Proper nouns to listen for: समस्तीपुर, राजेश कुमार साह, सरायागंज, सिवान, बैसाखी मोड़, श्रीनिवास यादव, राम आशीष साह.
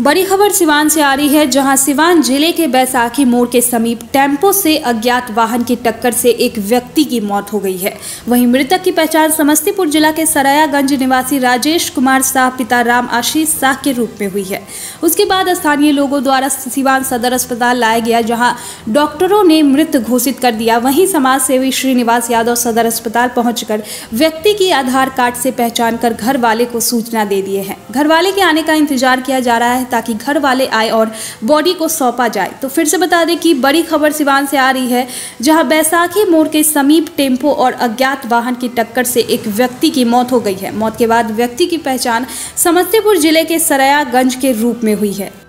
बड़ी खबर सिवान से आ रही है, जहां सिवान जिले के बैसाखी मोड़ के समीप टेम्पो से अज्ञात वाहन की टक्कर से एक व्यक्ति की मौत हो गई है। वहीं मृतक की पहचान समस्तीपुर जिला के सरायागंज निवासी राजेश कुमार साह पिता राम आशीष साह के रूप में हुई है। उसके बाद स्थानीय लोगों द्वारा सिवान सदर अस्पताल लाया गया, जहाँ डॉक्टरों ने मृत घोषित कर दिया। वहीं समाजसेवी श्रीनिवास यादव सदर अस्पताल पहुँचकर व्यक्ति की आधार कार्ड से पहचान कर घर वाले को सूचना दे दिए हैं। घर वाले के आने का इंतजार किया जा रहा है ताकि घर वाले आए और बॉडी को सौंपा जाए। तो फिर से बता दें कि बड़ी खबर सिवान से आ रही है, जहां बैसाखी मोड़ के समीप टेम्पो और अज्ञात वाहन की टक्कर से एक व्यक्ति की मौत हो गई है। मौत के बाद व्यक्ति की पहचान समस्तीपुर जिले के सरायागंज के रूप में हुई है।